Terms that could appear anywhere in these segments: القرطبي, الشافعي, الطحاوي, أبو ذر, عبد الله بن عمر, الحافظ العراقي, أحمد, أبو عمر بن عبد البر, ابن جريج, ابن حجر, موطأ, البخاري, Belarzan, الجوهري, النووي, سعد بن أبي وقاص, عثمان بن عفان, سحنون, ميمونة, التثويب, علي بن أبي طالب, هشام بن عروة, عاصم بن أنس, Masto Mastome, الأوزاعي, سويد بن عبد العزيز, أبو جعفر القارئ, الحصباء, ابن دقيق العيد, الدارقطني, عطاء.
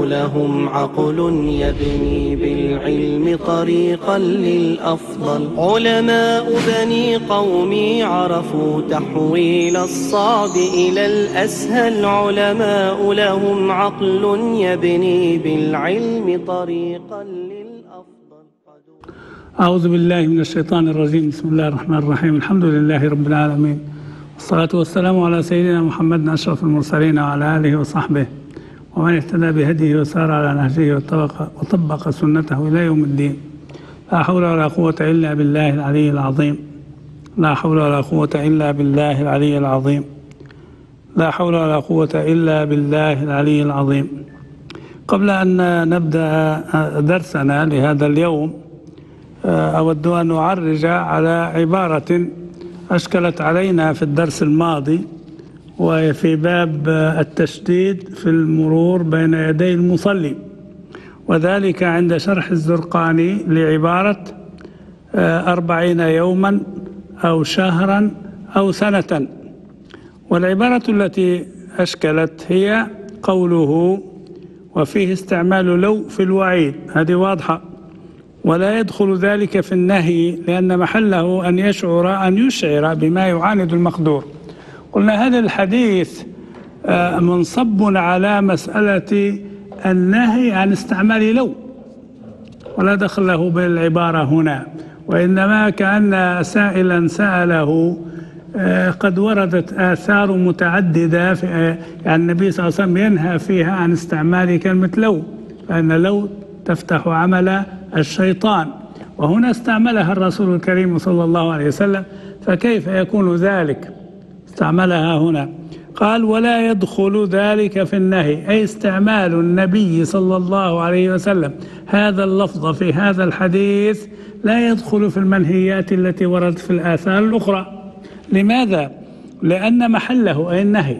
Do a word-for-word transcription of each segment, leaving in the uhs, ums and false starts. لهم عقل يبني بالعلم طريقا للأفضل. علماء بني قومي عرفوا تحويل الصعب إلى الأسهل، علماء لهم عقل يبني بالعلم طريقا للأفضل. أعوذ بالله من الشيطان الرجيم، بسم الله الرحمن الرحيم، الحمد لله رب العالمين، والصلاة والسلام على سيدنا محمد أشرف المرسلين وعلى آله وصحبه ومن اهتدى بهديه وسار على نهجه وطبق سنته إلى يوم الدين. لا حول ولا قوة إلا بالله العلي العظيم، لا حول ولا قوة إلا بالله العلي العظيم، لا حول ولا قوة إلا بالله العلي العظيم. قبل أن نبدأ درسنا لهذا اليوم أود أن أعرج على عبارة أشكلت علينا في الدرس الماضي وهي في باب التشديد في المرور بين يدي المصلي، وذلك عند شرح الزرقاني لعبارة أربعين يوما أو شهرا أو سنة. والعبارة التي أشكلت هي قوله وفيه استعمال لو في الوعيد، هذه واضحة، ولا يدخل ذلك في النهي لأن محله أن يشعر أن يشعر بما يعاند المقدور. قلنا هذا الحديث منصب على مسألة النهي عن استعمال لو، ولا دخل له بالعبارة هنا، وإنما كأن سائلا سأله قد وردت آثار متعددة عن النبي صلى الله عليه وسلم ينهى فيها عن استعمال كلمة لو، فإن لو تفتح عمل الشيطان، وهنا استعملها الرسول الكريم صلى الله عليه وسلم، فكيف يكون ذلك؟ استعملها هنا. قال ولا يدخل ذلك في النهي، أي استعمال النبي صلى الله عليه وسلم هذا اللفظ في هذا الحديث لا يدخل في المنهيات التي وردت في الآثار الأخرى. لماذا؟ لأن محله أي النهي.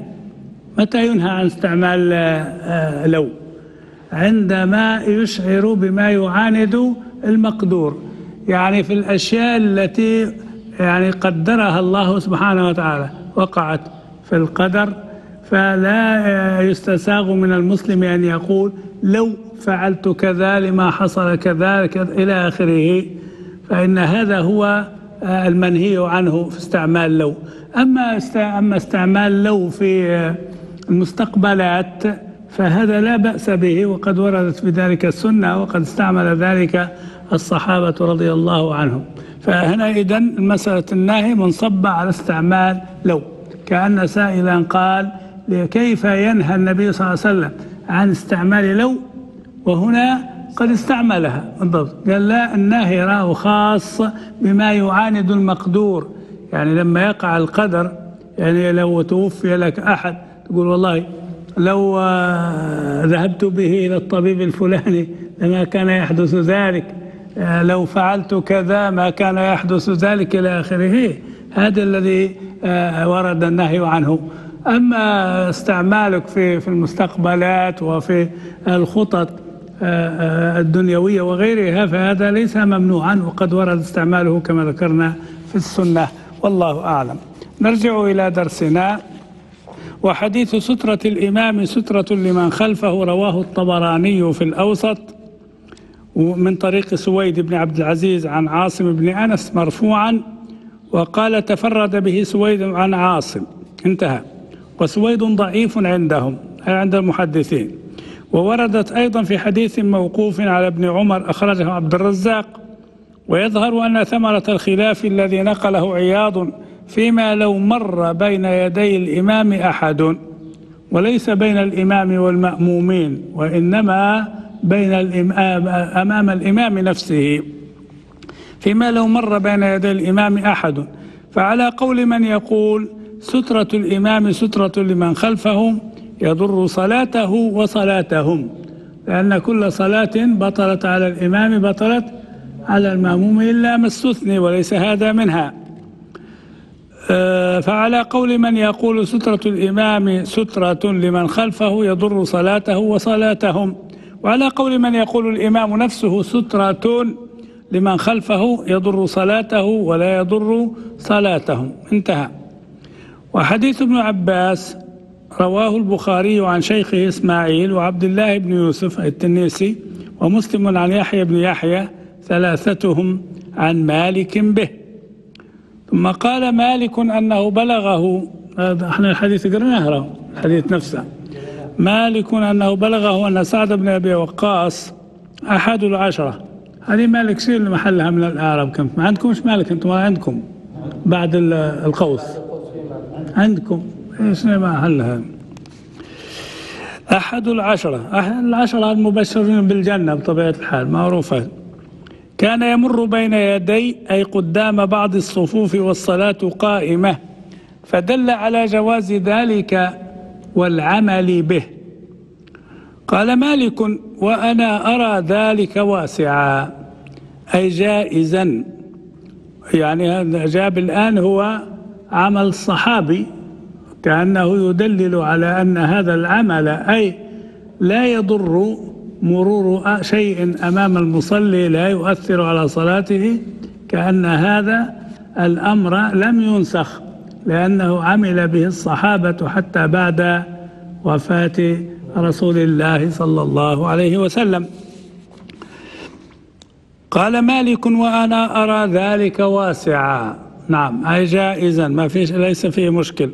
متى ينهى عن استعمال لو؟ عندما يشعر بما يعاند المقدور، يعني في الأشياء التي يعني قدرها الله سبحانه وتعالى وقعت في القدر، فلا يستساغ من المسلم أن يقول لو فعلت كذا لما حصل كذلك إلى آخره، فإن هذا هو المنهي عنه في استعمال لو. أما أما استعمال لو في المستقبلات فهذا لا بأس به، وقد وردت بذلك السنة وقد استعمل ذلك الصحابة رضي الله عنهم. فهنا إذن مسألة النهي منصبة على استعمال لو، كأن سائلا قال كيف ينهى النبي صلى الله عليه وسلم عن استعمال لو، وهنا قد استعملها بالضبط. قال لا، النهي راه خاص بما يعاند المقدور، يعني لما يقع القدر، يعني لو توفي لك أحد تقول والله لو ذهبت به إلى الطبيب الفلاني لما كان يحدث ذلك، لو فعلت كذا ما كان يحدث ذلك إلى آخره، هذا الذي ورد النهي عنه. أما استعمالك في في المستقبلات وفي الخطط الدنيوية وغيرها فهذا ليس ممنوعا، وقد ورد استعماله كما ذكرنا في السنة، والله أعلم. نرجع إلى درسنا. وحديث سترة الإمام سترة لمن خلفه، رواه الطبراني في الأوسط من طريق سويد بن عبد العزيز عن عاصم بن أنس مرفوعا، وقال تفرد به سويد عن عاصم، انتهى. وسويد ضعيف عندهم أي عند المحدثين. ووردت أيضا في حديث موقوف على ابن عمر أخرجه عبد الرزاق. ويظهر أن ثمرة الخلاف الذي نقله عياض فيما لو مر بين يدي الإمام أحد، وليس بين الإمام والمأمومين، وإنما بين الإمام أمام الإمام نفسه، فيما لو مر بين يدي الإمام أحد. فعلى قول من يقول سترة الإمام سترة لمن خلفه يضر صلاته وصلاتهم، لأن كل صلاة بطلت على الإمام بطلت على المأموم إلا ما استثني وليس هذا منها. فعلى قول من يقول سترة الإمام سترة لمن خلفه يضر صلاته وصلاتهم، وعلى قول من يقول الإمام نفسه سترة لمن خلفه يضر صلاته ولا يضر صلاتهم، انتهى. وحديث ابن عباس رواه البخاري عن شيخه إسماعيل وعبد الله بن يوسف التنيسي ومسلم عن يحيى بن يحيى ثلاثتهم عن مالك به. ثم قال مالك أنه بلغه، احنا الحديث قرناه الحديث نفسه، مالك أنه بلغه أن سعد بن أبي وقاص أحد العشرة. هذه مالك شيل محلها من الأعراب، كم ما عندكمش مالك أنتم، ما عندكم بعد القوس عندكم ايش محلها؟ أحد العشرة، أحد العشرة المبشرين بالجنة بطبيعة الحال معروفة. كان يمر بين يدي أي قدام بعض الصفوف والصلاة قائمة، فدل على جواز ذلك والعمل به. قال مالك وأنا أرى ذلك واسعا أي جائزا، يعني جاب الآن هو عمل الصحابي كأنه يدلل على أن هذا العمل أي لا يضر مرور شيء أمام المصلي، لا يؤثر على صلاته، كأن هذا الأمر لم ينسخ لأنه عمل به الصحابة حتى بعد وفاة رسول الله صلى الله عليه وسلم. قال مالك وأنا أرى ذلك واسعا، نعم أي جائزا، ما فيش ليس فيه مشكل.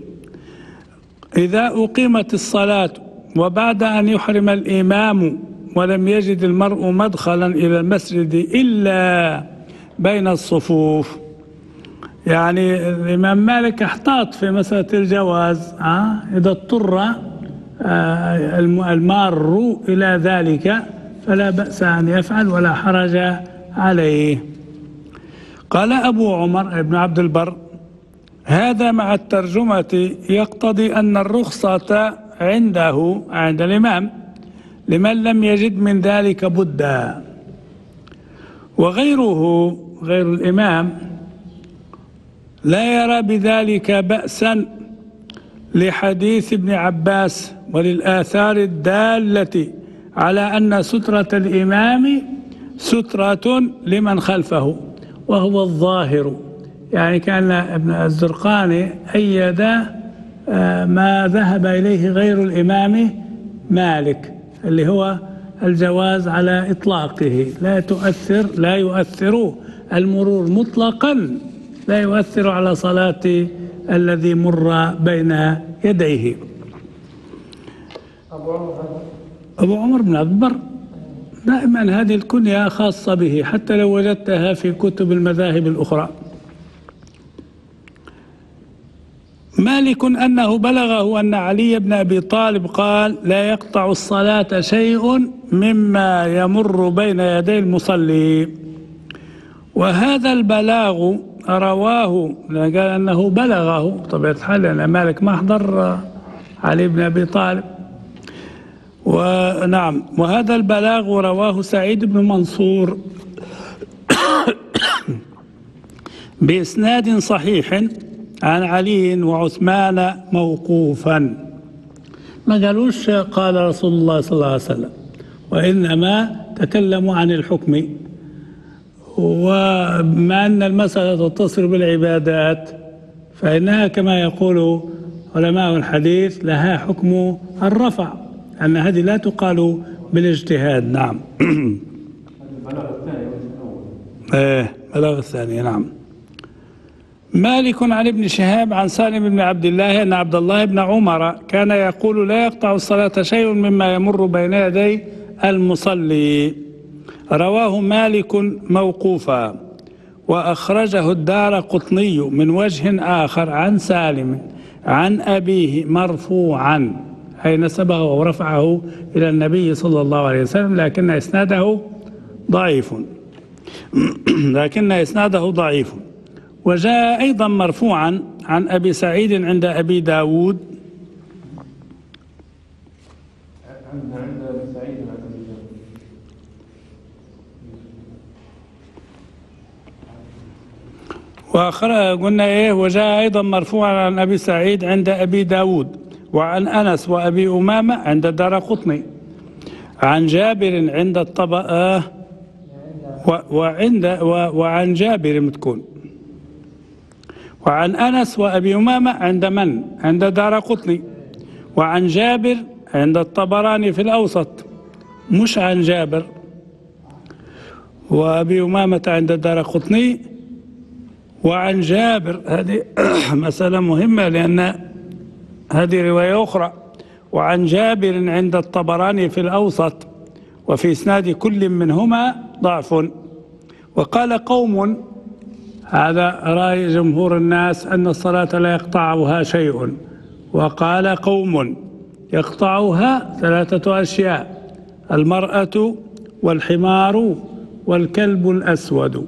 إذا أقيمت الصلاة وبعد أن يحرم الإمام ولم يجد المرء مدخلا إلى المسجد إلا بين الصفوف، يعني الإمام مالك احتاط في مسألة الجواز، ها إذا اضطر المار إلى ذلك فلا بأس أن يفعل ولا حرج عليه. قال أبو عمر بن عبد البر هذا مع الترجمة يقتضي أن الرخصة عنده عند الإمام لمن لم يجد من ذلك بدا، وغيره غير الإمام لا يرى بذلك بأسا لحديث ابن عباس وللآثار الدالة على أن سترة الإمام سترة لمن خلفه وهو الظاهر، يعني كان ابن الزرقاني أيد ما ذهب إليه غير الإمام مالك اللي هو الجواز على إطلاقه، لا تؤثر لا يؤثر المرور مطلقا، لا يؤثر على صلاة الذي مر بين يديه. أبو عمر بن عبد البر دائما هذه الكنية خاصة به حتى لو وجدتها في كتب المذاهب الأخرى. مالك أنه بلغه أن علي بن أبي طالب قال لا يقطع الصلاة شيء مما يمر بين يدي المصلي، وهذا البلاغ رواه، قال أنه بلغه بطبيعة الحال لأن مالك ما حضر علي بن أبي طالب، ونعم وهذا البلاغ رواه سعيد بن منصور بإسناد صحيح عن علي وعثمان موقوفا، ما قالوش قال رسول الله صلى الله عليه وسلم، وإنما تكلموا عن الحكم، وما أن المسألة تتصل بالعبادات فإنها كما يقول علماء الحديث لها حكم الرفع، أن هذه لا تقال بالاجتهاد. نعم البلاغ الثاني إيه البلاغ الثاني. نعم مالك عن ابن شهاب عن سالم بن عبد الله أن عبد الله بن عمر كان يقول لا يقطع الصلاة شيء مما يمر بين يدي المصلي، رواه مالك موقوفا، وأخرجه الدارقطني من وجه آخر عن سالم عن أبيه مرفوعا، أي نسبه ورفعه إلى النبي صلى الله عليه وسلم، لكن إسناده ضعيف لكن إسناده ضعيف وجاء أيضا مرفوعا عن أبي سعيد عند أبي داود وآخر قلنا إيه وجاء أيضا مرفوعا عن أبي سعيد عند أبي داود وعن أنس وأبي أمامة عند الدارقطني عن جابر عند الطبقة وعند وعن جابر متكون وعن أنس وأبي أمامة عند من؟ عند الدارقطني وعن جابر عند الطبراني في الأوسط مش عن جابر، وأبي أمامة عند الدارقطني وعن جابر. هذه مسألة مهمة لأن هذه رواية أخرى، وعن جابر عند الطبراني في الأوسط، وفي إسناد كل منهما ضعف. وقال قوم، هذا رأي جمهور الناس أن الصلاة لا يقطعها شيء، وقال قوم يقطعها ثلاثة أشياء: المرأة والحمار والكلب الأسود،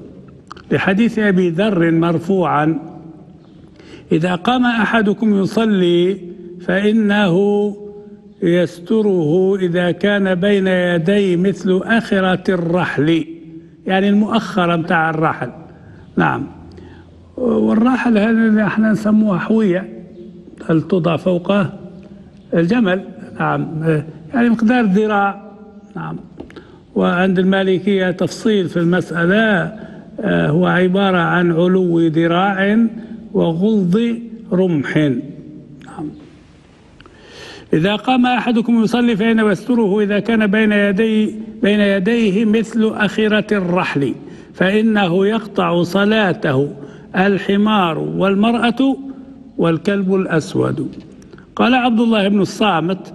لحديث أبي ذر مرفوعا: إذا قام أحدكم يصلي فإنه يستره إذا كان بين يديه مثل أخرة الرحل، يعني المؤخرة متاع الرحل. نعم، والرحل هذا اللي احنا نسموها حوية، هل توضع فوق الجمل. نعم، يعني مقدار ذراع. نعم، وعند المالكية تفصيل في المسألة هو عبارة عن علو ذراع وغلظ رمح. نعم. إذا قام أحدكم يصلي فإنه يستره إذا كان بين يديه بين يديه مثل أخرة الرحل، فإنه يقطع صلاته الحمار والمرأة والكلب الأسود. قال عبد الله بن الصامت: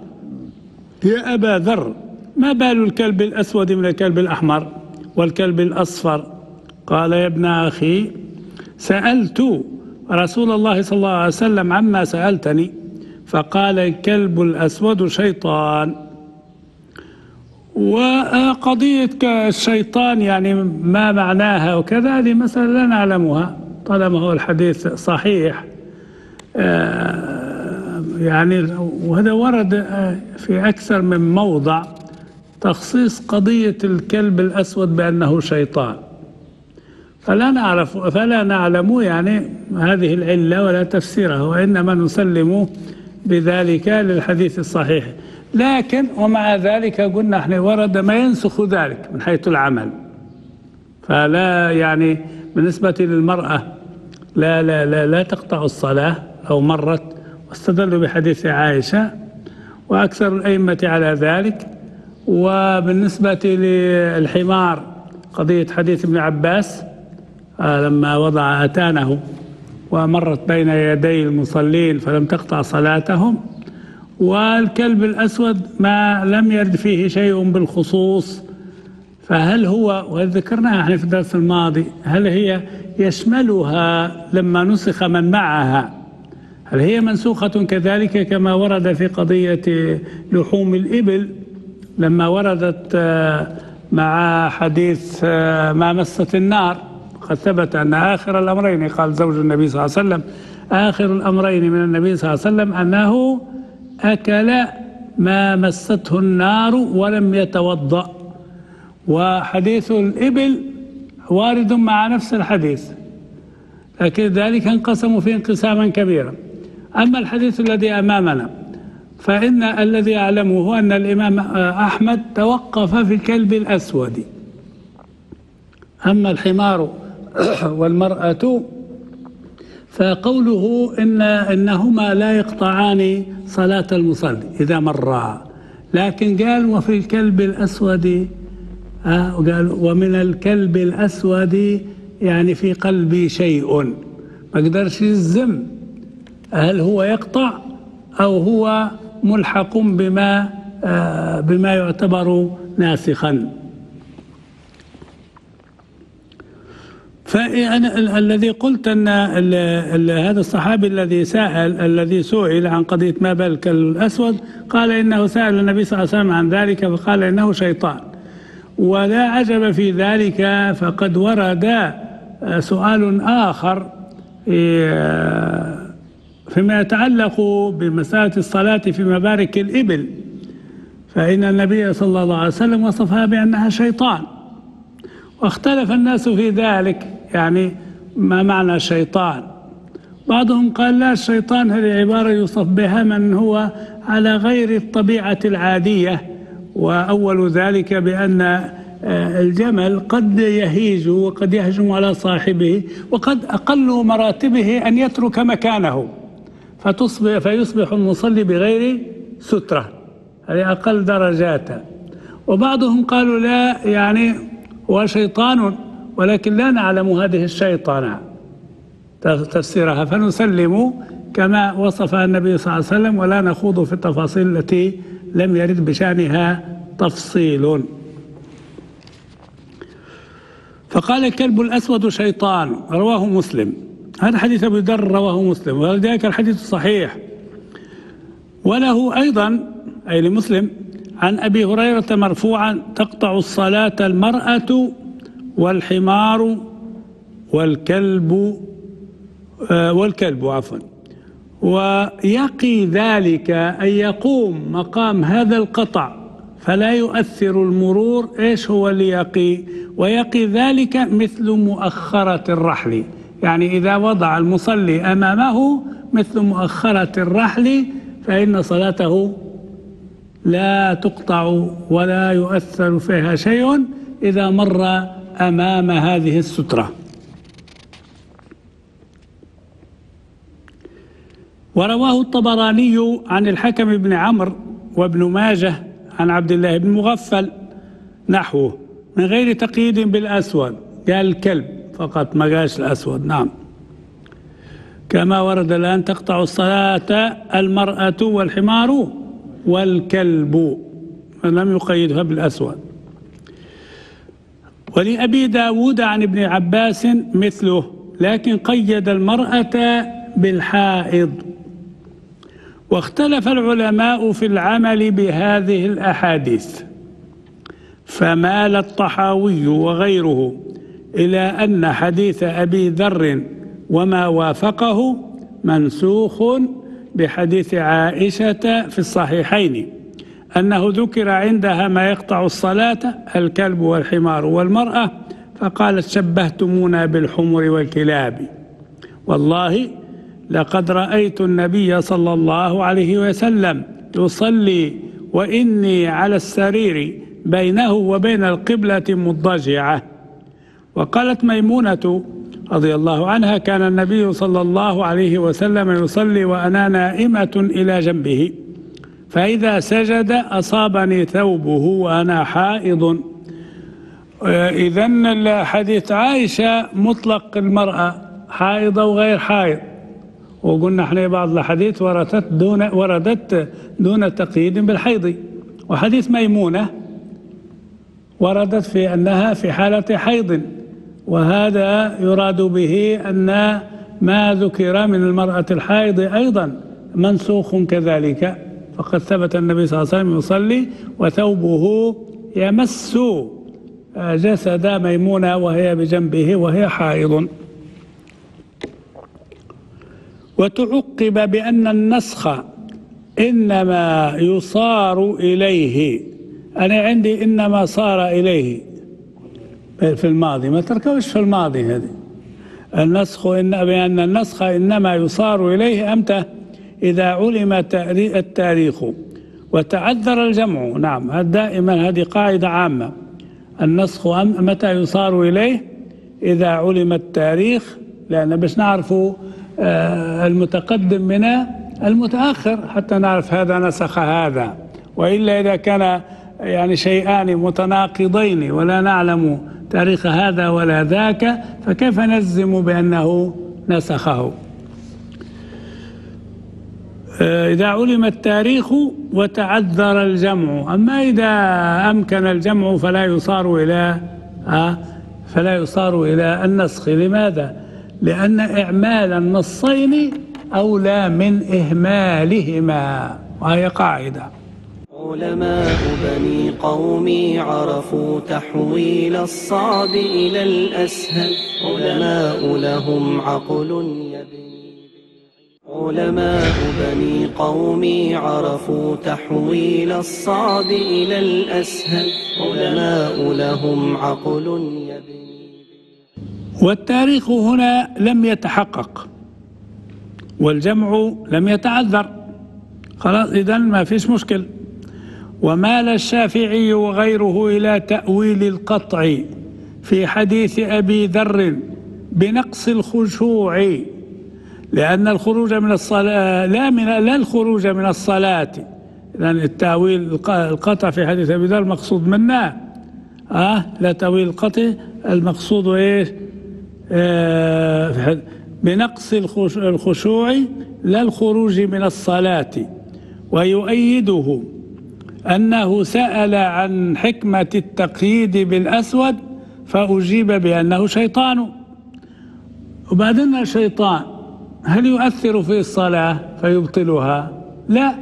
يا أبا ذر، ما بال الكلب الأسود من الكلب الأحمر والكلب الأصفر؟ قال: يا ابن أخي، سألت رسول الله صلى الله عليه وسلم عما سألتني، فقال: الكلب الأسود شيطان. وقضية الشيطان يعني ما معناها وكذا، هذه مسألة لا نعلمها طالما هو الحديث صحيح. يعني وهذا ورد في أكثر من موضع تخصيص قضية الكلب الأسود بأنه شيطان، فلا نعرف فلا نعلم يعني هذه العلة ولا تفسيرها، وإنما نسلم بذلك للحديث الصحيح. لكن ومع ذلك قلنا احنا ورد ما ينسخ ذلك من حيث العمل، فلا يعني بالنسبة للمرأة لا لا لا لا تقطع الصلاة لو مرت، واستدلوا بحديث عائشة وأكثر الأئمة على ذلك. وبالنسبة للحمار قضية حديث ابن عباس لما وضع أتانه ومرت بين يدي المصلين فلم تقطع صلاتهم. والكلب الأسود ما لم يرد فيه شيء بالخصوص، فهل هو، وذكرناها احنا في الدرس الماضي، هل هي يشملها لما نسخ من معها؟ هل هي منسوخة كذلك كما ورد في قضية لحوم الإبل لما وردت مع حديث ما مست النار؟ قد ثبت أن آخر الأمرين، قال زوج النبي صلى الله عليه وسلم، آخر الأمرين من النبي صلى الله عليه وسلم أنه أكل ما مسته النار ولم يتوضأ. وحديث الإبل وارد مع نفس الحديث، لكن ذلك انقسموا فيه انقساما كبيرا. أما الحديث الذي أمامنا فإن الذي أعلمه أن الإمام أحمد توقف في الكلب الأسود. أما الحمار والمرأة فقوله إن إنهما لا يقطعان صلاة المصلي إذا مرا، لكن قال وفي الكلب الأسود، قال ومن الكلب الأسود، يعني في قلبي شيء، ما قدرش يلزم هل هو يقطع أو هو ملحق بما بما يعتبر ناسخا. فأنا الذي قلت أن ال ال هذا الصحابي الذي سأل الذي سئل عن قضية ما بال الكلب الأسود، قال إنه سأل النبي صلى الله عليه وسلم عن ذلك فقال إنه شيطان، ولا عجب في ذلك، فقد ورد سؤال آخر فيما يتعلق بمسألة الصلاة في مبارك الإبل، فإن النبي صلى الله عليه وسلم وصفها بأنها شيطان، واختلف الناس في ذلك يعني ما معنى شيطان. بعضهم قال لا، الشيطان هذه عبارة يوصف بها من هو على غير الطبيعة العادية، وأول ذلك بأن الجمل قد يهيج وقد يهجم على صاحبه، وقد أقل مراتبه أن يترك مكانه، فتصبح فيصبح المصلي بغير سترة، هذه أقل درجاتها. وبعضهم قالوا لا يعني هو شيطان، ولكن لا نعلم هذه الشيطانة تفسيرها، فنسلم كما وصفها النبي صلى الله عليه وسلم، ولا نخوض في التفاصيل التي لم يرد بشأنها تفصيل. فقال الكلب الأسود شيطان، رواه مسلم. هذا حديث أبي ذر رواه مسلم، وذلك الحديث صحيح. وله أيضا، أي لمسلم، عن أبي هريرة مرفوعا: تقطع الصلاة المرأة والحمار والكلب والكلب عفوا ويقي ذلك أن يقوم مقام هذا القطع فلا يؤثر المرور. إيش هو اللي يقي؟ ويقي ذلك مثل مؤخرة الرحل، يعني إذا وضع المصلي أمامه مثل مؤخرة الرحل فإن صلاته لا تقطع ولا يؤثر فيها شيء إذا مر أمام هذه السترة. ورواه الطبراني عن الحكم بن عمرو وابن ماجه عن عبد الله بن مغفل نحوه، من غير تقييد بالأسود، قال الكلب فقط ما قالش الأسود. نعم، كما ورد الآن: تقطع الصلاة المرأة والحمار والكلب، لم يقيدها بالأسود. ولأبي داود عن ابن عباس مثله، لكن قيد المرأة بالحائض. واختلف العلماء في العمل بهذه الأحاديث، فمال الطحاوي وغيره إلى أن حديث أبي ذر وما وافقه منسوخ بحديث عائشة في الصحيحين، أنه ذكر عندها ما يقطع الصلاة: الكلب والحمار والمرأة، فقالت: شبهتمونا بالحمر والكلاب، والله لقد رأيت النبي صلى الله عليه وسلم يصلي وإني على السرير بينه وبين القبلة مضجعة. وقالت ميمونة رضي الله عنها: كان النبي صلى الله عليه وسلم يصلي وأنا نائمة إلى جنبه، فإذا سجد أصابني ثوبه وأنا حائض. إذن حديث عائشة مطلق المرأة حائضة وغير حائض، وقلنا احنا بعض الحديث وردت دون وردت دون تقييد بالحيض، وحديث ميمونة وردت في أنها في حالة حيض، وهذا يراد به أن ما ذكر من المرأة الحائض أيضا منسوخ كذلك، فقد ثبت النبي صلى الله عليه وسلم يصلي وثوبه يمس جسد ميمونة وهي بجنبه وهي حائض. وتعقب بأن النسخ إنما يصار إليه. أنا عندي إنما صار إليه في الماضي، ما تركوش في الماضي هذه النسخ، إن بأن النسخ إنما يصار إليه أمتى؟ إذا علم التاريخ وتعذر الجمع. نعم، دائما هذه قاعدة عامة: النسخ متى يصار إليه؟ إذا علم التاريخ، لأن باش نعرفوا المتقدم من المتأخر حتى نعرف هذا نسخ هذا، وإلا إذا كان يعني شيئان متناقضين ولا نعلم تاريخ هذا ولا ذاك فكيف نجزم بأنه نسخه؟ إذا علم التاريخ وتعذر الجمع، أما إذا أمكن الجمع فلا يصار إلى فلا يصار إلى النسخ. لماذا؟ لأن إعمال النصين أولى من إهمالهما، وهي قاعدة. علماء بني قومي عرفوا تحويل الصعب إلى الأسهل، علماء لهم عقل يبني، علماء بني قومي عرفوا تحويل الصعب إلى الأسهل، علماء لهم عقل يبني. والتاريخ هنا لم يتحقق والجمع لم يتعذر، خلاص إذن ما فيش مشكل. ومال الشافعي وغيره إلى تأويل القطع في حديث أبي ذر بنقص الخشوع، لأن الخروج من الصلاة لا من لا الخروج من الصلاة لأن التأويل القطع في حديث أبي ذر المقصود منه أه لا تأويل القطع، المقصود إيش؟ آه بنقص الخشوع لا الخروج من الصلاة. ويؤيده أنه سأل عن حكمة التقييد بالأسود فأجيب بأنه شيطان. وبعدين الشيطان هل يؤثر في الصلاة فيبطلها؟ لا،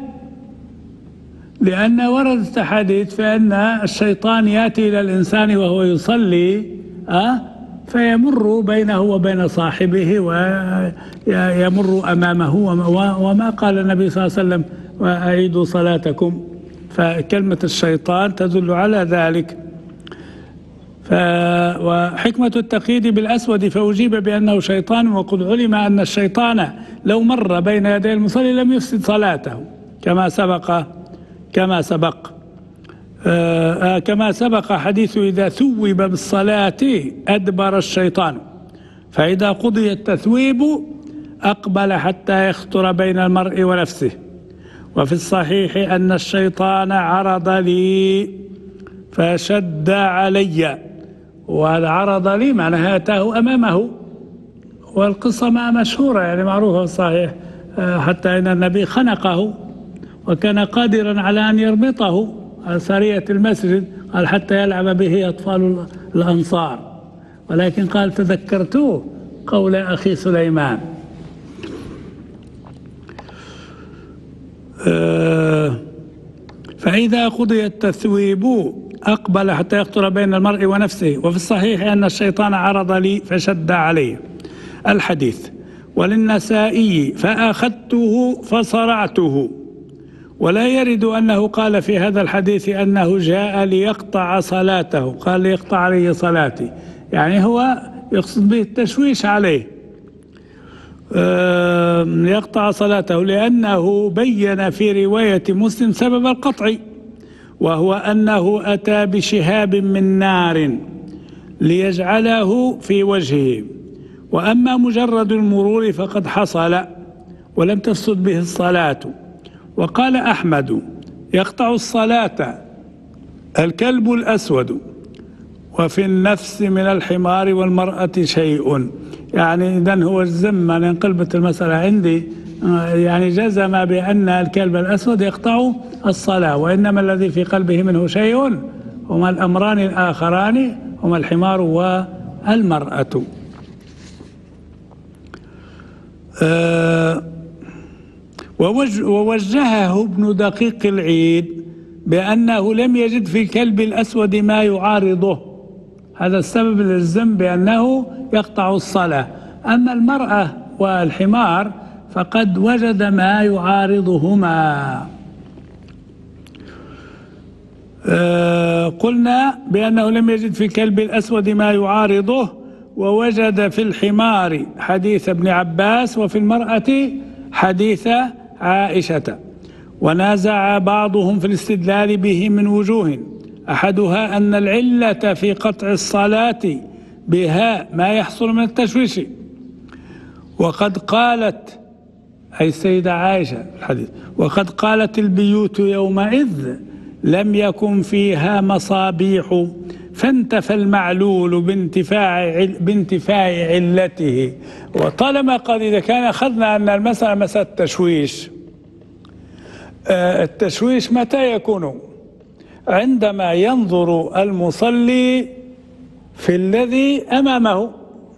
لأن وردت حديث فإن الشيطان يأتي إلى الإنسان وهو يصلي أه؟ فيمر بينه وبين صاحبه ويمر أمامه، وما قال النبي صلى الله عليه وسلم وأعيدوا صلاتكم، فكلمة الشيطان تدل على ذلك. ف وحكمة التقييد بالأسود فأجيب بأنه شيطان، وقد علم أن الشيطان لو مر بين يدي المصلي لم يفسد صلاته كما سبق كما سبق آه كما سبق حديث إذا ثوب بالصلاة أدبر الشيطان، فإذا قضي التثويب أقبل حتى يخطر بين المرء ونفسه. وفي الصحيح أن الشيطان عرض لي فشد علي، والعرض لي معناها أتاه أمامه، والقصة ما مشهورة يعني معروفة في الصحيح، حتى أن النبي خنقه وكان قادرا على أن يربطه على سرية المسجد، قال حتى يلعب به أطفال الأنصار، ولكن قال تذكرتوه قول أخي سليمان. فإذا قضي التثويب أقبل حتى يخطر بين المرء ونفسه. وفي الصحيح أن الشيطان عرض لي فشد علي الحديث. وللنسائي فأخذته فصرعته. ولا يرد أنه قال في هذا الحديث أنه جاء ليقطع صلاته، قال ليقطع علي صلاتي، يعني هو يقصد به التشويش عليه يقطع صلاته، لأنه بين في رواية مسلم سبب القطع، وهو أنه أتى بشهاب من نار ليجعله في وجهه. وأما مجرد المرور فقد حصل ولم تفسد به الصلاة. وقال أحمد يقطع الصلاة الكلب الأسود، وفي النفس من الحمار والمرأة شيء. يعني إذن هو الزم أن انقلبت المسألة عندي، يعني جزم بأن الكلب الأسود يقطع الصلاة، وإنما الذي في قلبه منه شيء هما الأمران الآخران، هما الحمار والمرأة. ووجهه ابن دقيق العيد بأنه لم يجد في الكلب الأسود ما يعارضه، هذا السبب للزم بأنه يقطع الصلاة. أما المرأة والحمار فقد وجد ما يعارضهما. أه قلنا بأنه لم يجد في الكلب الأسود ما يعارضه، ووجد في الحمار حديث ابن عباس، وفي المرأة حديث عائشة. ونازع بعضهم في الاستدلال به من وجوه، أحدها أن العلة في قطع الصلاة بها ما يحصل من التشويش، وقد قالت أي السيدة عائشة الحديث، وقد قالت البيوت يومئذ لم يكن فيها مصابيح، فانتفى المعلول بانتفاع, بانتفاع علته. وطالما قد إذا كان أخذنا أن المسألة مسألة تشويش، التشويش متى يكون؟ عندما ينظر المصلي في الذي أمامه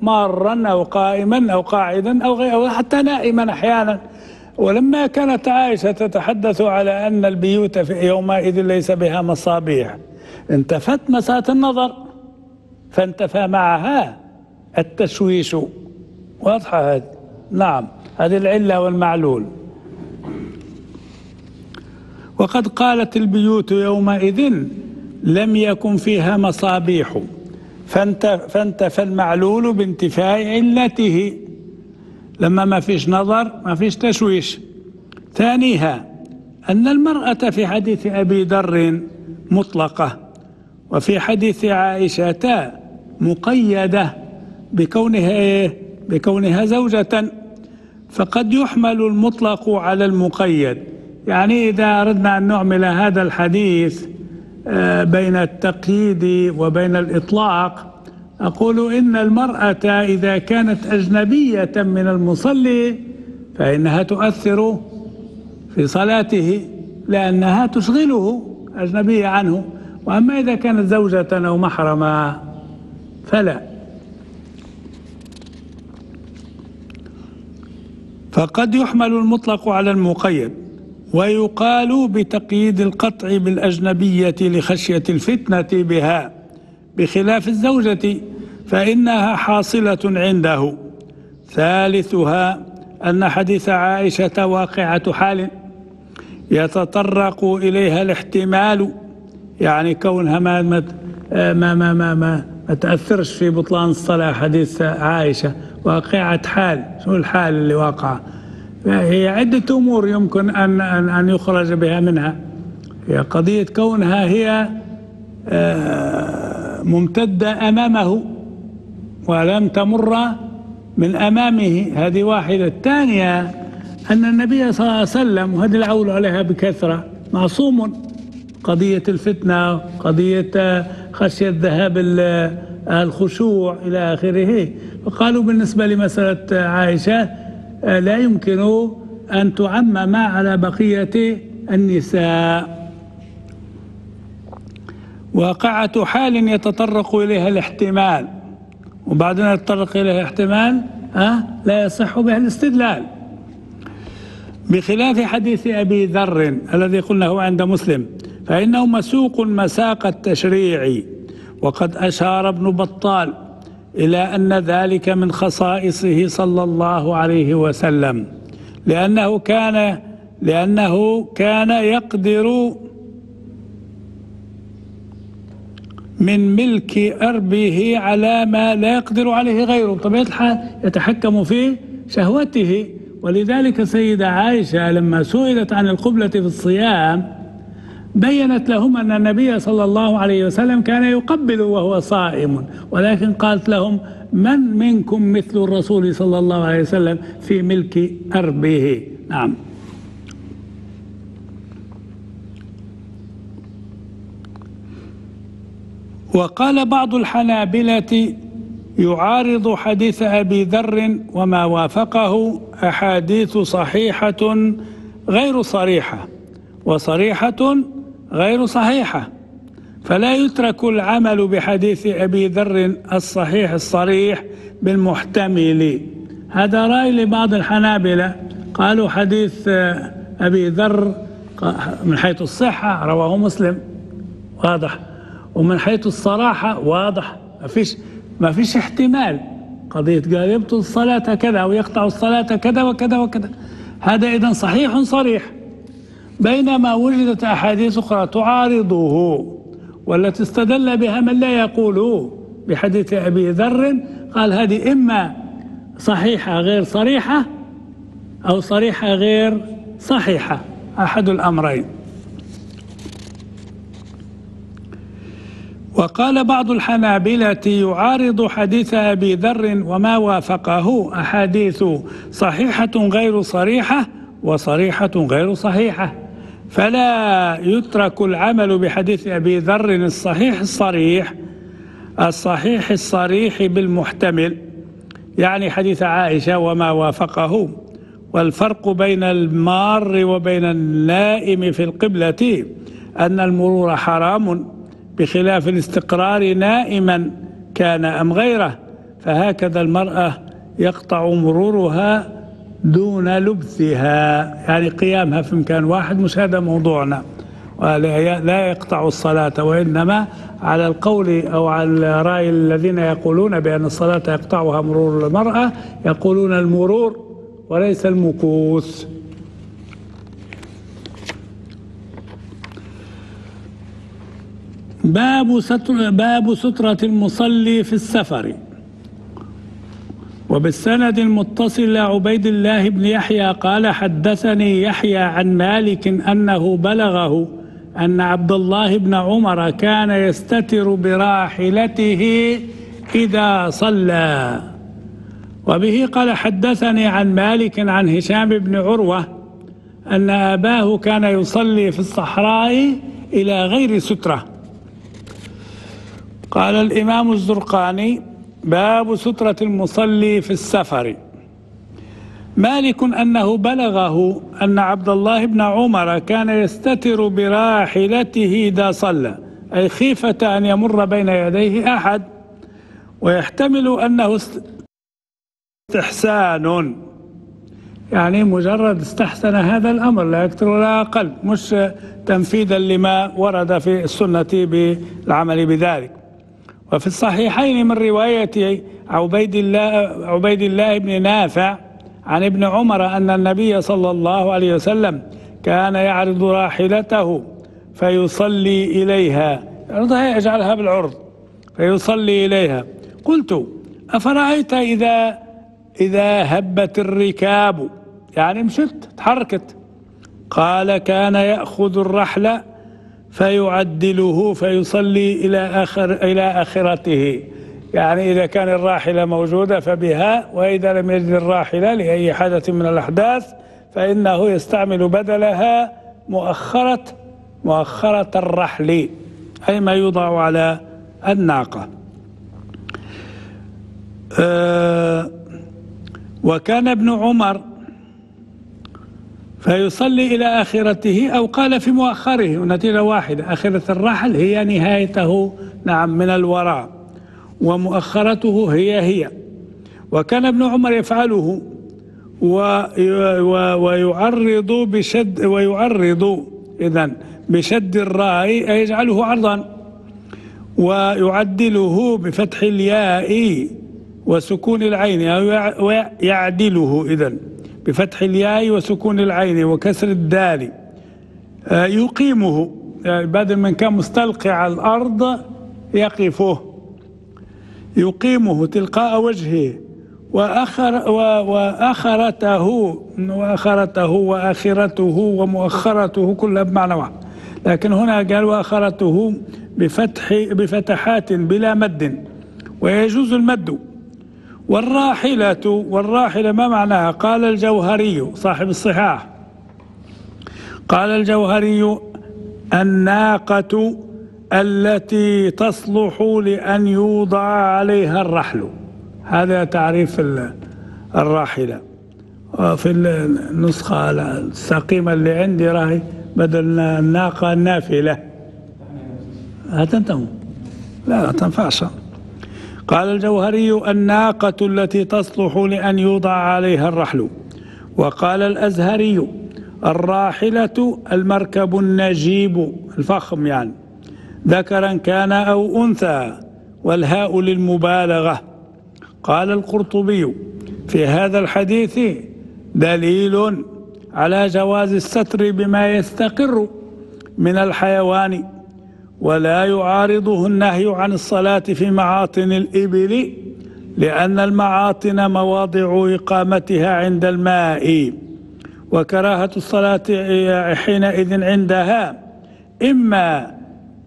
مارا أو قائما أو قاعدا أو غير أو حتى نائما أحيانا. ولما كانت عائشة تتحدث على أن البيوت في يومئذ ليس بها مصابيح، انتفت مساة النظر فانتفى معها التشويش. واضحة هذه؟ نعم، هذه العلة والمعلول. وقد قالت البيوت يومئذ لم يكن فيها مصابيح فانتفى المعلول بانتفاء علته، لما ما فيش نظر ما فيش تشويش. ثانيها أن المرأة في حديث أبي ذر مطلقة، وفي حديث عائشة مقيدة بكونها بكونها زوجة، فقد يحمل المطلق على المقيد يعني إذا أردنا أن نعمل هذا الحديث بين التقييد وبين الإطلاق، أقول إن المرأة إذا كانت أجنبية من المصلي فإنها تؤثر في صلاته لأنها تشغله، أجنبية عنه. وأما إذا كانت زوجة أو محرمة فلا. فقد يحمل المطلق على المقيد، ويقال بتقييد القطع بالأجنبية لخشية الفتنة بها، بخلاف الزوجة فإنها حاصلة عنده. ثالثها أن حديث عائشة واقعة حال يتطرق إليها الاحتمال، يعني كونها ما ما ما ما ما, ما, ما تأثرش في بطلان الصلاة. حديث عائشة واقعة حال، شو الحال اللي واقعة؟ هي عدة أمور يمكن أن أن أن يخرج بها منها، هي قضية كونها هي ممتدة أمامه ولم تمر من أمامه، هذه واحدة. الثانية أن النبي صلى الله عليه وسلم، وهذه العول عليها بكثرة، معصوم قضية الفتنة، قضية خشية ذهاب الخشوع إلى آخره. فقالوا بالنسبة لمسألة عائشة لا يمكن أن تعمم على بقية النساء. واقعة حال يتطرق إليها الاحتمال، وبعدين يتطرق إليها احتمال أه؟ لا يصح به الاستدلال، بخلاف حديث أبي ذر الذي قلنا هو عند مسلم، فإنه مسوق مساق التشريع. وقد أشار ابن بطال إلى أن ذلك من خصائصه صلى الله عليه وسلم، لأنه كان لأنه كان يقدر من ملك أربه على ما لا يقدر عليه غيره، بطبيعة الحال يتحكم في شهوته. ولذلك سيدة عائشة لما سئلت عن القبلة في الصيام بيّنت لهم أن النبي صلى الله عليه وسلم كان يقبل وهو صائم، ولكن قالت لهم: من منكم مثل الرسول صلى الله عليه وسلم في ملك أربه؟ نعم. وقال بعض الحنابلة: يعارض حديث أبي ذر وما وافقه أحاديث صحيحة غير صريحة وصريحة غير صحيحة، فلا يترك العمل بحديث أبي ذر الصحيح الصريح بالمحتمل. هذا رأي لبعض الحنابلة، قالوا حديث أبي ذر من حيث الصحة رواه مسلم واضح، ومن حيث الصراحة واضح، ما فيش ما فيش احتمال. قضية قال يبطل الصلاة كذا أو يقطع الصلاة كذا وكذا وكذا، هذا إذن صحيح صريح. بينما وجدت أحاديث أخرى تعارضه، والتي استدل بها من لا يقول بحديث أبي ذر، قال هذه إما صحيحة غير صريحة أو صريحة غير صحيحة، أحد الأمرين. وقال بعض الحنابلة: يعارض حديث أبي ذر وما وافقه أحاديث صحيحة غير صريحة وصريحة غير صحيحة، فلا يترك العمل بحديث أبي ذر الصحيح الصريح الصحيح الصريح بالمحتمل، يعني حديث عائشة وما وافقه. والفرق بين المار وبين النائم في القبلة أن المرور حرام، بخلاف الاستقرار نائما كان أم غيره. فهكذا المرأة يقطع مرورها دون لبثها، يعني قيامها في مكان واحد، مش هذا موضوعنا، ولا يقطع الصلاة. وإنما على القول أو على رأي الذين يقولون بأن الصلاة يقطعها مرور المرأة، يقولون المرور وليس المكوث. باب ستر باب سترة المصلي في السفر. وبالسند المتصل عبيد الله بن يحيى قال: حدثني يحيى عن مالك أنه بلغه أن عبد الله بن عمر كان يستتر براحلته إذا صلى. وبه قال: حدثني عن مالك عن هشام بن عروة أن أباه كان يصلي في الصحراء إلى غير سترة. قال الإمام الزرقاني: باب سترة المصلي في السفر. مالك أنه بلغه أن عبد الله بن عمر كان يستتر براحلته إذا صلى، أي خيفة أن يمر بين يديه أحد، ويحتمل أنه استحسان، يعني مجرد استحسن هذا الأمر لا أكثر ولا أقل، مش تنفيذا لما ورد في السنة بالعمل بذلك. وفي الصحيحين من رواية عبيد الله, عبيد الله بن نافع عن ابن عمر أن النبي صلى الله عليه وسلم كان يعرض راحلته فيصلي إليها، يعرضها يجعلها بالعرض فيصلي إليها. قلت: أفرأيت إذا إذا هبت الركاب، يعني مشت تحركت. قال: كان يأخذ الرحلة فيعدله فيصلي إلى آخر إلى آخرته، يعني إذا كان الراحلة موجودة فبها، وإذا لم يجد الراحلة لأي حدث من الأحداث فإنه يستعمل بدلها مؤخرة مؤخرة الرحل، أي ما يوضع على الناقة. أه وكان ابن عمر فيصلي إلى آخرته، أو قال في مؤخره، ونتيجة واحدة، آخرة الرحل هي نهايته نعم من الوراء، ومؤخرته هي هي. وكان ابن عمر يفعله ويعرض بشد ويعرض إذن بشد الراء، أي يجعله عرضا، ويعدله بفتح الياء وسكون العين، ويعدله إذن بفتح الياء وسكون العين وكسر الدال. يقيمه، يعني بدل من كان مستلقي على الأرض يقفه، يقيمه تلقاء وجهه، وآخر وآخرته وآخرته وآخرته ومؤخرته كلها بمعنى واحد، لكن هنا قال وآخرته بفتح بفتحات بلا مد، ويجوز المد. والراحلة والراحلة ما معناها؟ قال الجوهري صاحب الصحاح، قال الجوهري: الناقة التي تصلح لأن يوضع عليها الرحل. هذا تعريف الراحلة. في النسخة السقيمة اللي عندي راهي بدل الناقة النافلة، هتنتهوا لا تنفعش. قال الجوهري: الناقة التي تصلح لأن يوضع عليها الرحل. وقال الأزهري: الراحلة المركب النجيب الفخم، يعني ذكرا كان أو أنثى، والهاء للمبالغة. قال القرطبي: في هذا الحديث دليل على جواز الستر بما يستقر من الحيوان، ولا يعارضه النهي عن الصلاة في معاطن الإبل، لأن المعاطن مواضع إقامتها عند الماء، وكراهة الصلاة حينئذ عندها إما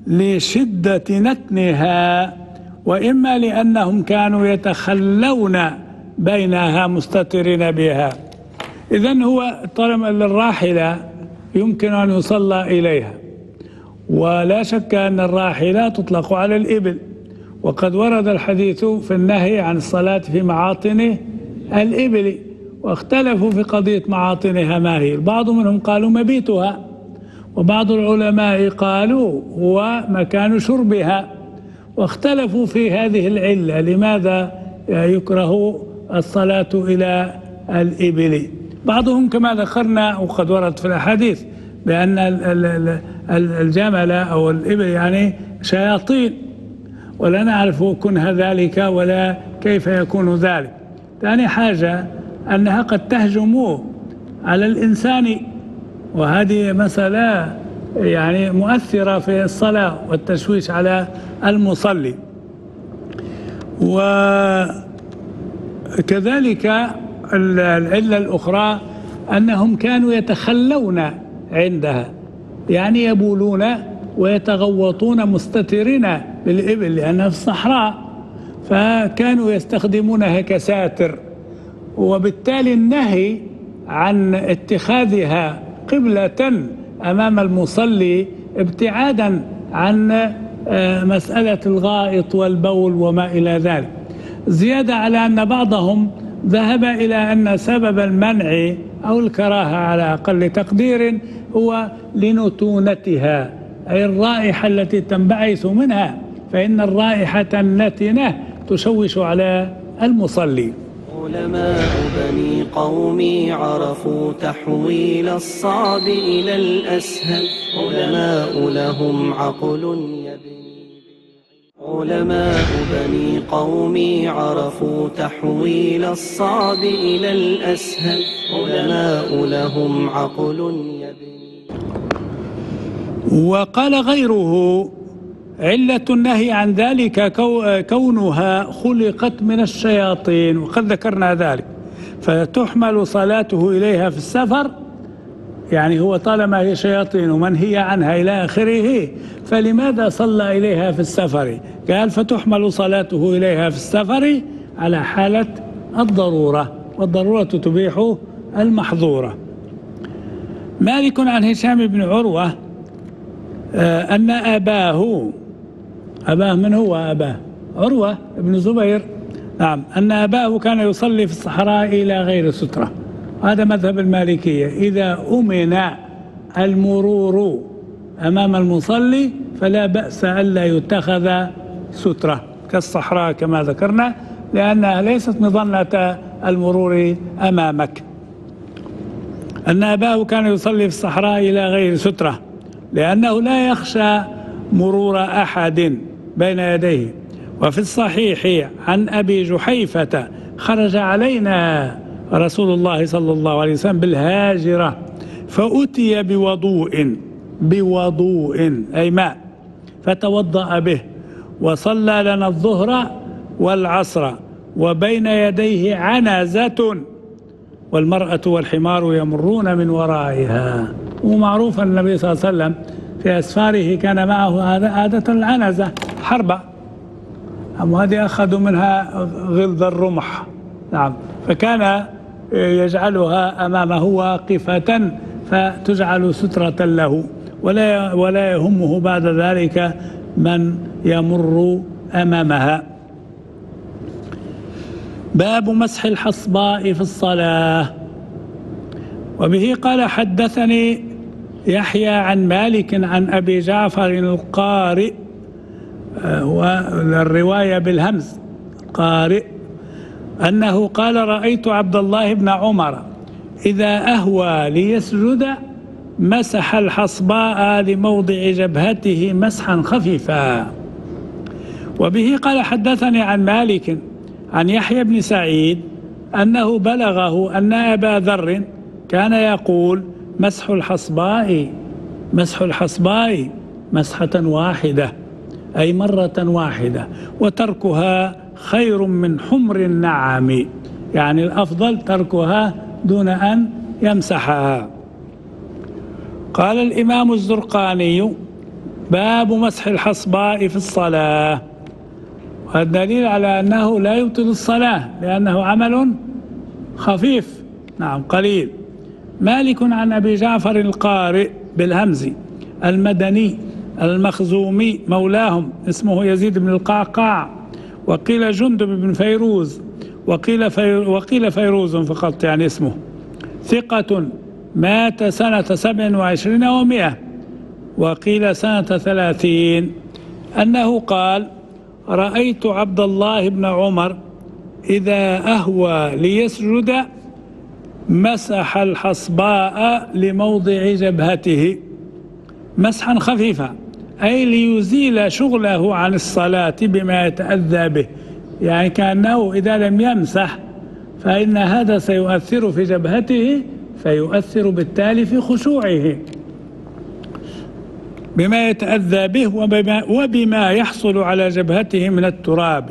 لشدة نتنها، وإما لأنهم كانوا يتخلون بينها مستترين بها. إذن هو طالما الراحلة يمكن أن يصلى إليها، ولا شك أن الراحلة تطلق على الإبل، وقد ورد الحديث في النهي عن الصلاة في معاطن الإبل، واختلفوا في قضية معاطنها ما هي. البعض منهم قالوا مبيتها، وبعض العلماء قالوا هو مكان شربها، واختلفوا في هذه العلة لماذا يكره الصلاة إلى الإبل. بعضهم كما ذكرنا وقد ورد في الأحاديث بأن الجمل أو الإبل يعني شياطين، ولا نعرف كنه ذلك ولا كيف يكون ذلك. ثاني حاجة أنها قد تهجم على الإنسان، وهذه مسألة يعني مؤثرة في الصلاة والتشويش على المصلي. وكذلك العلة الأخرى أنهم كانوا يتخلون عندها، يعني يبولون ويتغوطون مستترين بالإبل لأنها في الصحراء، فكانوا يستخدمونها كساتر، وبالتالي النهي عن اتخاذها قبلة أمام المصلي ابتعادا عن مسألة الغائط والبول وما إلى ذلك، زيادة على أن بعضهم ذهب إلى أن سبب المنع أو الكراهة على أقل تقدير هو لنتونتها، أي الرائحة التي تنبعث منها، فإن الرائحة النتنة تشوش على المصلي. علماء بني قومي عرفوا تحويل الصعب إلى الأسهل، علماء لهم عقل يبني علماء بني قومي عرفوا تحويل الصعب إلى الأسهل، علماء لهم عقل يبني. وقال غيره: علة النهي عن ذلك كونها خلقت من الشياطين، وقد ذكرنا ذلك، فتحمل صلاته إليها في السفر، يعني هو طالما هي شياطين ومنهي عنها إلى آخره، فلماذا صلى إليها في السفر؟ قال: فتحمل صلاته إليها في السفر على حالة الضرورة، والضرورة تبيح المحظورة. مالك عن هشام بن عروة أن أباه أباه من هو أباه؟ عروة بن زبير، نعم، أن أباه كان يصلي في الصحراء إلى غير سترة. هذا مذهب المالكية، إذا أمن المرور أمام المصلي فلا بأس ألا يتخذ سترة كالصحراء كما ذكرنا، لأنها ليست مظنة المرور أمامك. أن أباه كان يصلي في الصحراء إلى غير سترة لأنه لا يخشى مرور أحد بين يديه. وفي الصحيح عن أبي جحيفة: خرج علينا رسول الله صلى الله عليه وسلم بالهاجرة فأتي بوضوء بوضوء أي ماء، فتوضأ به وصلى لنا الظهر والعصر، وبين يديه عنزة والمرأة والحمار يمرون من ورائها. ومعروف النبي صلى الله عليه وسلم في أسفاره كان معه عادة العنزة حربة، وهذه أخذوا منها غلظ الرمح، نعم، فكان يجعلها أمامه واقفة فتجعل سترة له، ولا ولا يهمه بعد ذلك من يمر أمامها. باب مسح الحصباء في الصلاة. وبه قال: حدثني يحيى عن مالك عن أبي جعفر القارئ، والرواية بالهمز قارئ، أنه قال: رأيت عبد الله بن عمر إذا أهوى ليسجد مسح الحصباء لموضع جبهته مسحا خفيفا. وبه قال: حدثني عن مالك عن يحيى بن سعيد أنه بلغه أن أبا ذر كان يقول: مسح الحصباء مسح الحصباء مسحة واحدة، أي مرة واحدة، وتركها خير من حمر النعم، يعني الأفضل تركها دون أن يمسحها. قال الإمام الزرقاني: باب مسح الحصباء في الصلاة. والدليل على أنه لا يبطل الصلاة لأنه عمل خفيف، نعم، قليل. مالك عن أبي جعفر القارئ بالهمز المدني المخزومي مولاهم، اسمه يزيد بن القعقاع، وقيل جندب بن فيروز، وقيل, فير وقيل فيروز فقط، يعني اسمه، ثقة، مات سنة سبع وعشرين ومئة، وقيل سنة ثلاثين، أنه قال: رأيت عبد الله بن عمر إذا أهوى ليسجد مسح الحصباء لموضع جبهته مسحا خفيفا، أي ليزيل شغله عن الصلاة بما يتأذى به، يعني كأنه إذا لم يمسح فإن هذا سيؤثر في جبهته، فيؤثر بالتالي في خشوعه بما يتأذى به وبما, وبما يحصل على جبهته من التراب.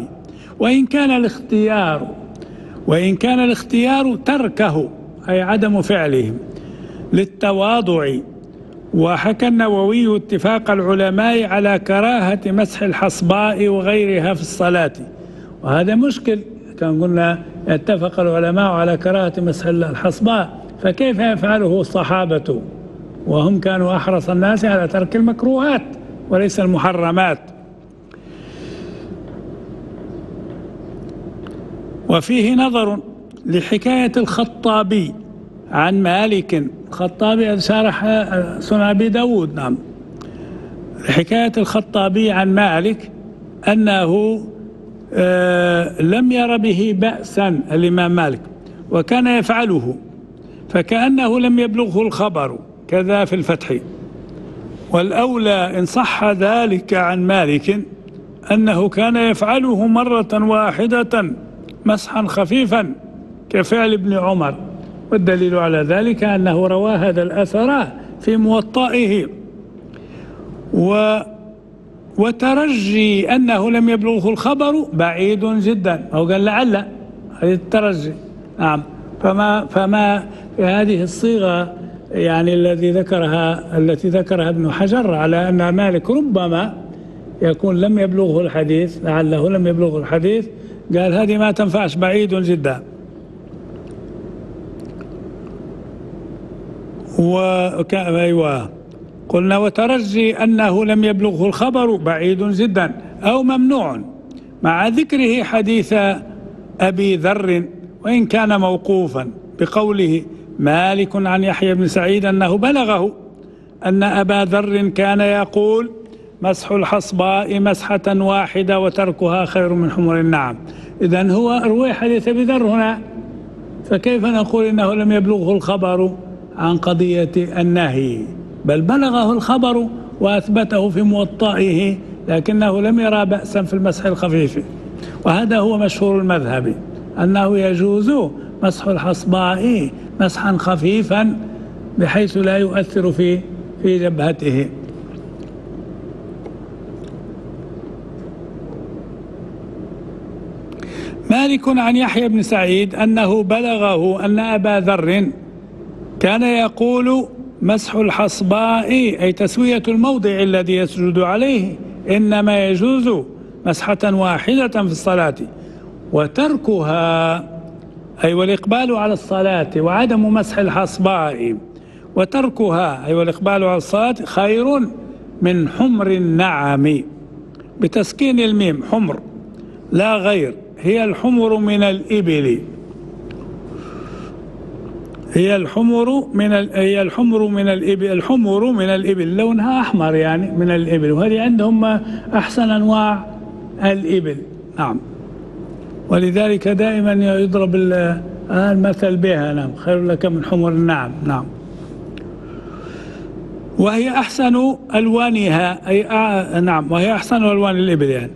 وإن كان الاختيار وإن كان الاختيار تركه، أي عدم فعله للتواضع. وحكى النووي اتفاق العلماء على كراهة مسح الحصباء وغيرها في الصلاة، وهذا مشكل. كان قلنا اتفق العلماء على كراهة مسح الحصباء، فكيف يفعله الصحابة وهم كانوا أحرص الناس على ترك المكروهات وليس المحرمات. وفيه نظر لحكاية الخطابي عن مالك، الخطابي شارح سنن أبي داود، نعم، حكاية الخطابي عن مالك أنه آه لم ير به بأسا الإمام مالك وكان يفعله، فكأنه لم يبلغه الخبر، كذا في الفتح. والأولى إن صح ذلك عن مالك أنه كان يفعله مرة واحدة مسحا خفيفا كفعل ابن عمر، والدليل على ذلك أنه روى هذا الأثر في موطئه. و وترجي أنه لم يبلغه الخبر بعيد جدا، أو قال لعل، هذه الترجي، نعم. فما فما في هذه الصيغة يعني الذي ذكرها التي ذكرها ابن حجر على أن مالك ربما يكون لم يبلغه الحديث، لعله لم يبلغه الحديث، قال هذه ما تنفعش، بعيد جدا. وكان أيوه قلنا وترجي أنه لم يبلغه الخبر بعيد جدا أو ممنوع، مع ذكره حديث أبي ذر وإن كان موقوفا بقوله مالك عن يحيى بن سعيد أنه بلغه أن أبا ذر كان يقول مسح الحصباء مسحة واحدة وتركها خير من حمر النعم. إذن هو روي حديث أبي ذر هنا، فكيف نقول إنه لم يبلغه الخبر عن قضية النهي؟ بل بلغه الخبر وأثبته في موطئه، لكنه لم يرى بأسا في المسح الخفيف. وهذا هو مشهور المذهب، أنه يجوز مسح الحصباء مسحا خفيفا بحيث لا يؤثر في في جبهته. مالك عن يحيى بن سعيد أنه بلغه أن أبا ذر كان يقول مسح الحصباء، أي تسوية الموضع الذي يسجد عليه، إنما يجوز مسحة واحدة في الصلاة، وتركها أي والإقبال على الصلاة وعدم مسح الحصباء، وتركها أي والإقبال على الصلاة خير من حمر النعم، بتسكين الميم، حمر لا غير، هي الحمر من الإبل، هي الحمر من ال... هي الحمر من الإبل، الحمر من الإبل لونها أحمر يعني من الإبل، وهذه عندهم أحسن أنواع الإبل، نعم. ولذلك دائما يضرب المثل بها، نعم، خير لك من حمر النعم، نعم. وهي أحسن ألوانها، أي أع... نعم، وهي أحسن ألوان الإبل يعني،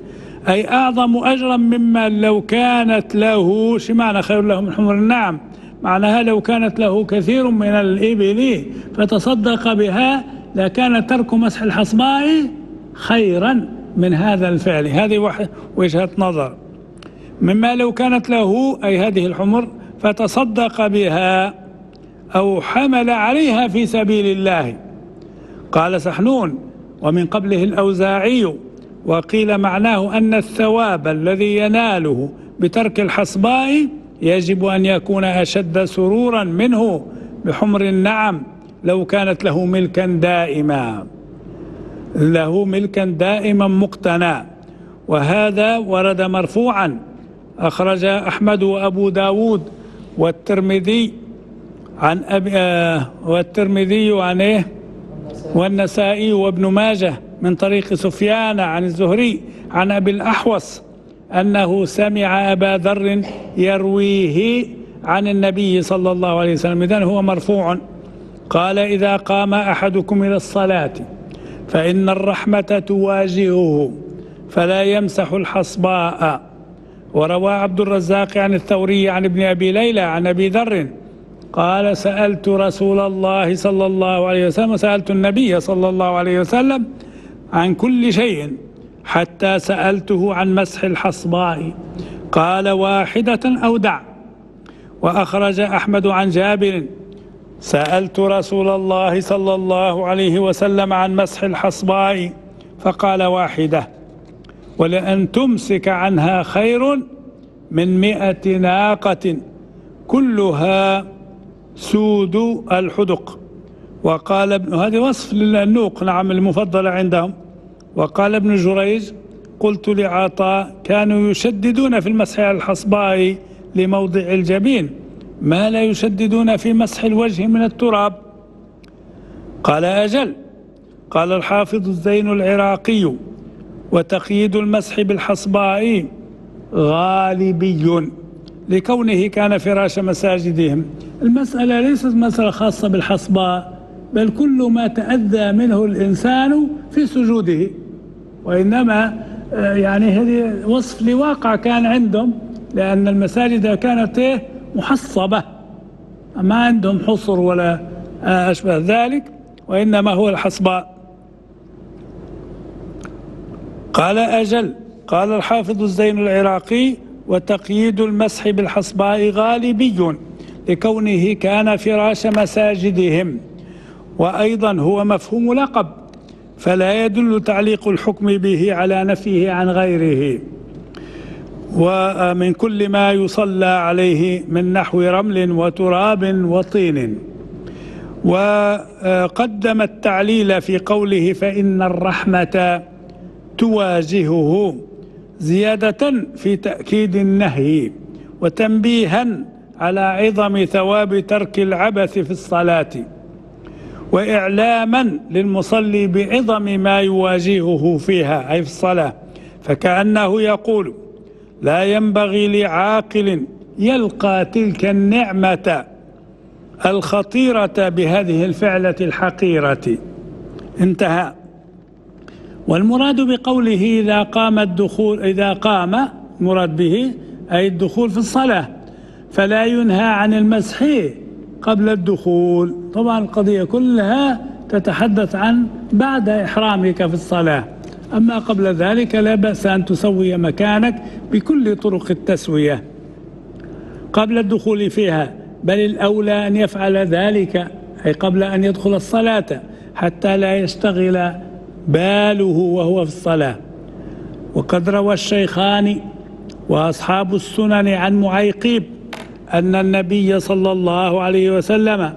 أي أعظم أجرا مما لو كانت له، شو معنى خير له من حمر النعم؟ معناها لو كانت له كثير من الإبل فتصدق بها لكان ترك مسح الحصباء خيرا من هذا الفعل. هذه وجهة نظر. مما لو كانت له، أي هذه الحمر، فتصدق بها أو حمل عليها في سبيل الله. قال سحنون ومن قبله الأوزاعي، وقيل معناه أن الثواب الذي يناله بترك الحصباء يجب أن يكون أشد سرورا منه بحمر النعم لو كانت له ملكا دائما، له ملكا دائما مقتنى. وهذا ورد مرفوعا أخرج أحمد وأبو داود والترمذي عن أبي آه والترمذي عنه والنسائي وابن ماجه من طريق سفيان عن الزهري عن أبي الأحوص أنه سمع أبا ذر يرويه عن النبي صلى الله عليه وسلم. إذن هو مرفوع. قال إذا قام أحدكم إلى الصلاة فإن الرحمة تواجهه فلا يمسح الحصباء. وروى عبد الرزاق عن الثوري عن ابن أبي ليلى عن أبي ذر قال سألت رسول الله صلى الله عليه وسلم، سألت النبي صلى الله عليه وسلم عن كل شيء حتى سألته عن مسح الحصباء، قال واحدة أو دع. وأخرج أحمد عن جابر سألت رسول الله صلى الله عليه وسلم عن مسح الحصباء فقال واحدة، ولأن تمسك عنها خير من مئة ناقة كلها سود الحدق. وقال ابن هذا وصف للنوق نعم المفضلة عندهم. وقال ابن جريج قلت لعطاء كانوا يشددون في المسح على الحصباء لموضع الجبين ما لا يشددون في مسح الوجه من التراب. قال أجل. قال الحافظ الزين العراقي وتقييد المسح بالحصباء غالبي لكونه كان فراش مساجدهم. المسألة ليست مسألة خاصة بالحصباء بل كل ما تأذى منه الإنسان في سجوده، وإنما يعني هذه وصف لواقع كان عندهم، لأن المساجد كانت محصبة ما عندهم حصر ولا أشبه ذلك، وإنما هو الحصباء. قال أجل. قال الحافظ الزين العراقي وتقييد المسح بالحصباء غالبي لكونه كان فراش مساجدهم. وأيضا هو مفهوم لقب فلا يدل تعليق الحكم به على نفيه عن غيره، ومن كل ما يصلى عليه من نحو رمل وتراب وطين. وقدم التعليل في قوله فإن الرحمة تواجهه زيادة في تأكيد النهي وتنبيها على عظم ثواب ترك العبث في الصلاة وإعلاما للمصلي بعظم ما يواجهه فيها أي في الصلاة، فكأنه يقول لا ينبغي لعاقل يلقى تلك النعمة الخطيرة بهذه الفعلة الحقيرة. انتهى. والمراد بقوله إذا قام الدخول إذا قام مراد به أي الدخول في الصلاة، فلا ينهى عن المسح قبل الدخول. طبعا القضية كلها تتحدث عن بعد إحرامك في الصلاة، أما قبل ذلك لا بأس أن تسوي مكانك بكل طرق التسوية قبل الدخول فيها، بل الأولى أن يفعل ذلك أي قبل أن يدخل الصلاة حتى لا يشتغل باله وهو في الصلاة. وقد روى الشيخان وأصحاب السنن عن معيقيب أن النبي صلى الله عليه وسلم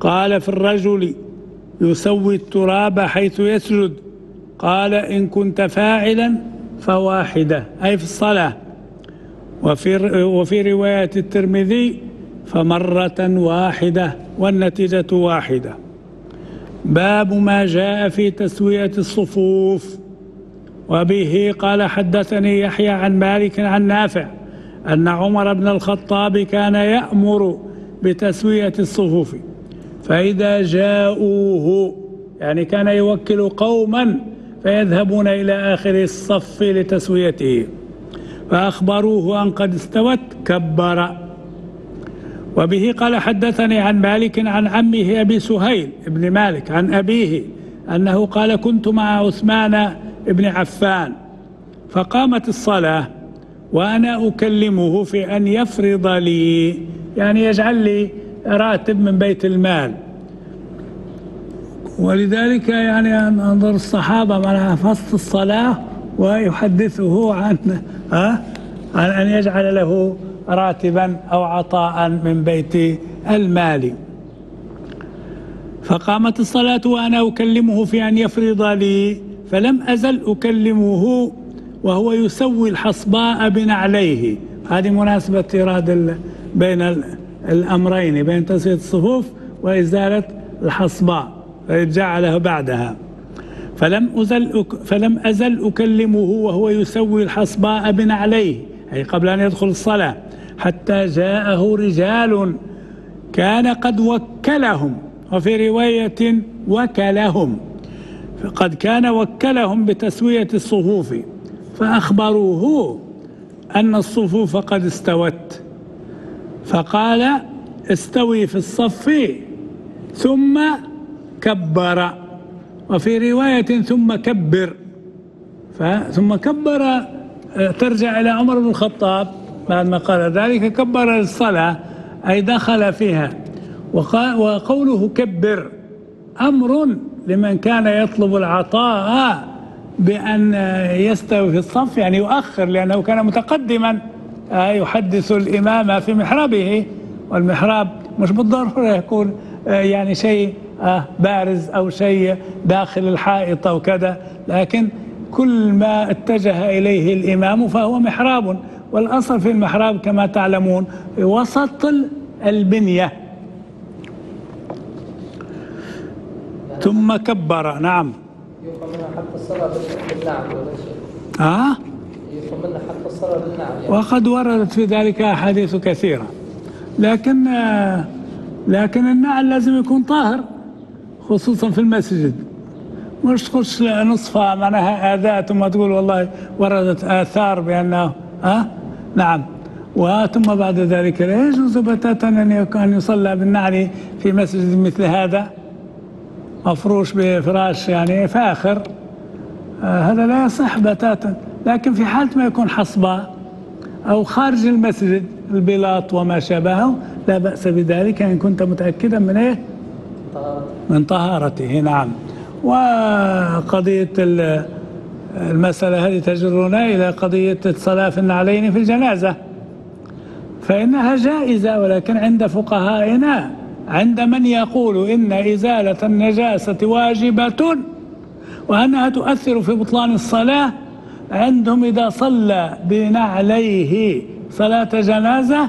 قال في الرجل يسوي التراب حيث يسجد، قال إن كنت فاعلا فواحدة أي في الصلاة. وفي, وفي رواية الترمذي فمرة واحدة والنتيجة واحدة. باب ما جاء في تسوية الصفوف. وبه قال حدثني يحيى عن مالك عن نافع أن عمر بن الخطاب كان يأمر بتسوية الصفوف، فإذا جاءوه يعني كان يوكل قوما فيذهبون إلى آخر الصف لتسويته، فأخبروه أن قد استوت كبر. وبه قال حدثني عن مالك عن عمه أبي سهيل ابن مالك عن أبيه أنه قال كنت مع عثمان ابن عفان فقامت الصلاة وأنا أكلمه في أن يفرض لي يعني يجعل لي راتب من بيت المال. ولذلك يعني أنظر الصحابة مع فصل الصلاة ويحدثه عن ها عن أن يجعل له راتبا أو عطاء من بيت المال. فقامت الصلاة وأنا أكلمه في أن يفرض لي فلم أزل أكلمه وهو يسوي الحصباء بنعليه. هذه مناسبة إرادة بين الأمرين بين تسوية الصفوف وإزالة الحصباء فجعله بعدها. فلم أزل فلم أزل أكلمه وهو يسوي الحصباء بنعليه أي قبل أن يدخل الصلاة حتى جاءه رجال كان قد وكلهم. وفي رواية وكلهم فقد كان وكلهم بتسوية الصفوف فأخبروه أن الصفوف قد استوت، فقال استوي في الصف ثم كبر. وفي رواية ثم كبر ثم كبر ترجع إلى عمر بن الخطاب بعد ما قال ذلك كبر الصلاة أي دخل فيها. وقوله كبر أمر لمن كان يطلب العطاء بأن يستوي في الصف يعني يؤخر لأنه كان متقدما يحدث الإمام في محرابه، والمحراب مش بالضرورة يكون يعني شيء بارز أو شيء داخل الحائط أو كذا، لكن كل ما اتجه إليه الإمام فهو محراب، والأصل في المحراب كما تعلمون وسط البنية. ثم كبر. نعم. يقمنا حتى الصلاة بالنعم ولا شيء. آه؟ يقمنا حتى الصلاة بالنعم. وقد وردت في ذلك أحاديث كثيرة، لكن لكن النعل لازم يكون طاهر، خصوصا في المسجد. مش تخش نصفها معناها آذاء ثم تقول والله وردت آثار بأنه أه نعم. وثم بعد ذلك لا يجوز بتاتا أن يصلى بالنعل في مسجد مثل هذا مفروش بفراش يعني فاخر، آه هذا لا يصح بتاتا. لكن في حالة ما يكون حصبة أو خارج المسجد البلاط وما شابهه لا بأس بذلك إن كنت متأكدا من إيه؟ من طهارته. نعم. وقضية المسألة هذه تجرنا إلى قضية الصلاة في النعلين في الجنازة، فإنها جائزة، ولكن عند فقهائنا عند من يقول إن إزالة النجاسة واجبة وأنها تؤثر في بطلان الصلاة، عندهم إذا صلى بنعليه صلاة جنازة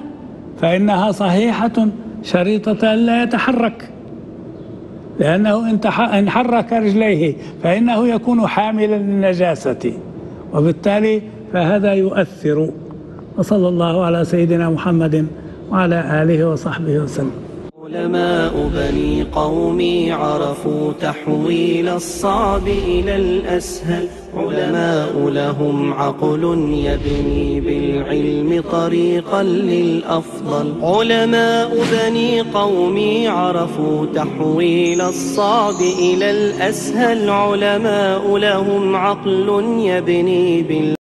فإنها صحيحة شريطة لا يتحرك، لأنه إن حرك رجليه فإنه يكون حاملا للنجاسة، وبالتالي فهذا يؤثر. وصلى الله على سيدنا محمد وعلى آله وصحبه وسلم. علماء بني قومي عرفوا تحويل الصعب إلى الأسهل، علماء لهم عقل يبني بالعلم طريقا للأفضل، علماء بني قومي عرفوا تحويل الصعب إلى الأسهل، علماء لهم عقل يبني بالعلم